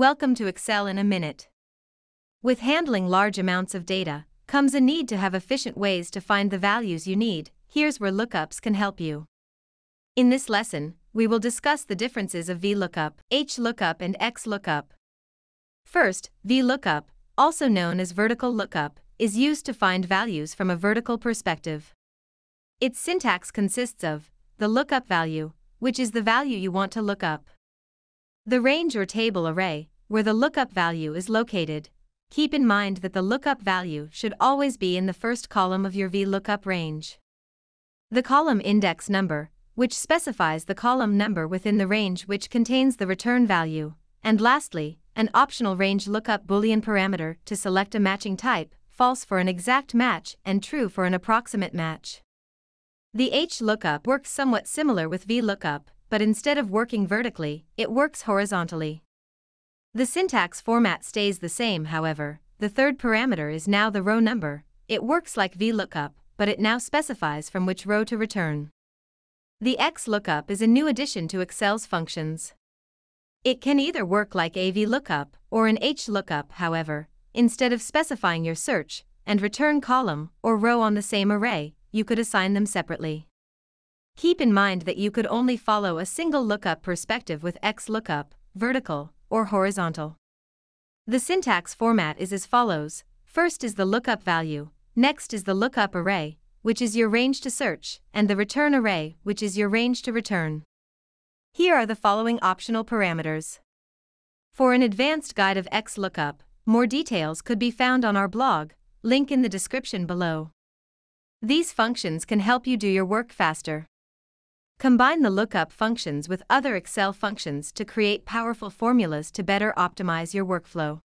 Welcome to Excel in a Minute. With handling large amounts of data, comes a need to have efficient ways to find the values you need. Here's where lookups can help you. In this lesson, we will discuss the differences of VLOOKUP, HLOOKUP and XLOOKUP. First, VLOOKUP, also known as vertical lookup, is used to find values from a vertical perspective. Its syntax consists of the lookup value, which is the value you want to look up. The range or table array, where the lookup value is located. Keep in mind that the lookup value should always be in the first column of your VLOOKUP range. The column index number, which specifies the column number within the range which contains the return value. And lastly, an optional range lookup Boolean parameter to select a matching type, false for an exact match and true for an approximate match. The HLOOKUP works somewhat similar with VLOOKUP, but instead of working vertically, it works horizontally. The syntax format stays the same, however. The third parameter is now the row number. It works like VLOOKUP, but it now specifies from which row to return. The XLOOKUP is a new addition to Excel's functions. It can either work like a VLOOKUP or an HLOOKUP, however. Instead of specifying your search and return column or row on the same array, you could assign them separately. Keep in mind that you could only follow a single lookup perspective with XLOOKUP, vertical or horizontal. The syntax format is as follows. First is the lookup value, next is the lookup array, which is your range to search, and the return array, which is your range to return. Here are the following optional parameters. For an advanced guide of XLOOKUP, more details could be found on our blog, link in the description below. These functions can help you do your work faster. Combine the lookup functions with other Excel functions to create powerful formulas to better optimize your workflow.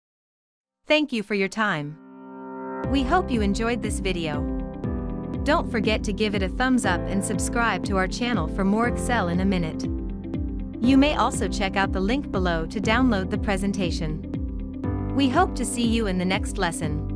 Thank you for your time. We hope you enjoyed this video. Don't forget to give it a thumbs up and subscribe to our channel for more Excel in a Minute. You may also check out the link below to download the presentation. We hope to see you in the next lesson.